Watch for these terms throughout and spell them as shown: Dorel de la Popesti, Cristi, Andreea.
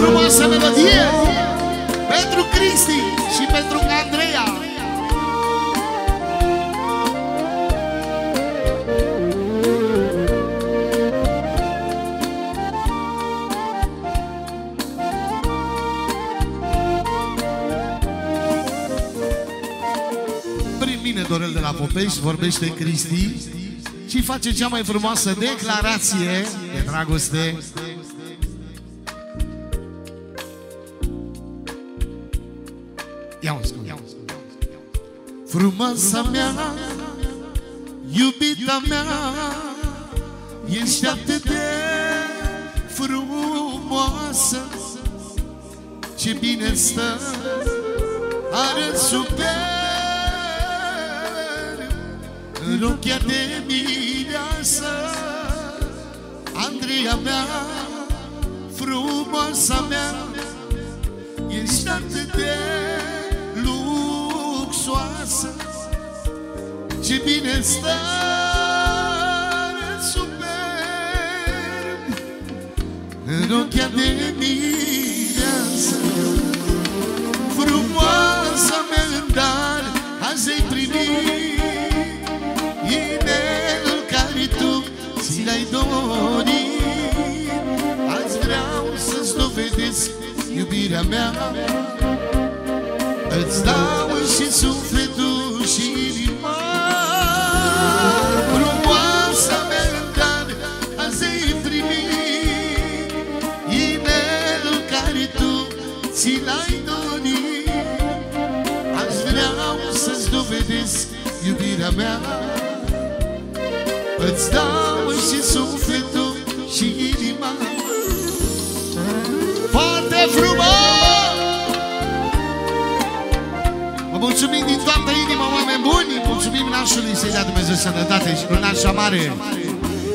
frumoasă melodie pentru Cristi și pentru Andreea. Prin mine, Dorel de la Popesti, vorbește Cristi și face cea mai frumoasă declarație de dragoste. Frumoasa mea, iubita mea, ești atât de frumoasă, ce bine stă, arăți superb în ochii de mireasă. Andreea mea, frumoasa mea, ești atât de luxoasă, ce bine stă, arăți superb în ochii de mireasă. Frumoasa mea în dar azi ai primit inelul care tu ți l-ai dorit. Azi vreau să-ți dovedesc iubirea mea, îți dau și sufletul și inima. Frumoasa mea în dar azi ai primit inelul care tu ți l-ai dorit. Azi vreau să-ți dovedesc iubirea mea, îți dau și sufletul și inima. Foarte frumos! Mulțumim din toată inima, oameni buni! Mulțumim nașului să-i dea Dumnezeu sănătate și nașa mare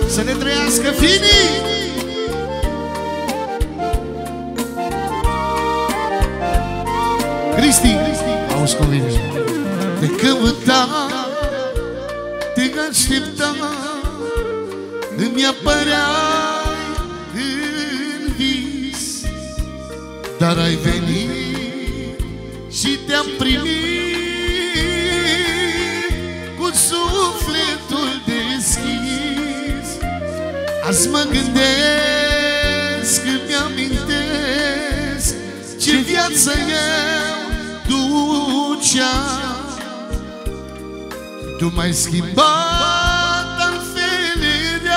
să ne trăiască finii! Cristi, auzi cum vine. Te căuta, te aștepta, îmi apăreai în vis, dar ai venit și te-am primit cu sufletul deschis. Azi mă gândesc, îmi amintesc ce viață eu duceam. Tu m-ai schimbat, înfeleream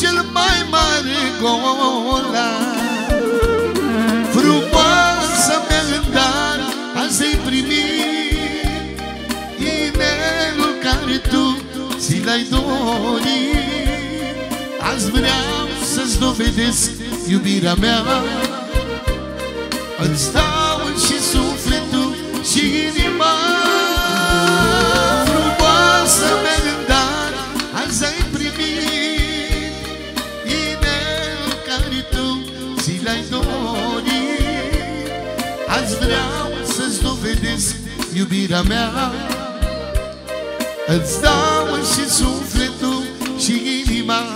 cel mai mare golan. Frumoasa mea în dar azi ai primit inelul care tu ți l-ai dorit. Azi vreau să-ți dovedesc iubirea mea, îți dau și sufletul și inima. Frumoasa mea în dar azi ai primit inelul care tu ți l-ai dorit. Azi vreau să-ți dovedesc iubirea mea, îți dau și sufletul și inima.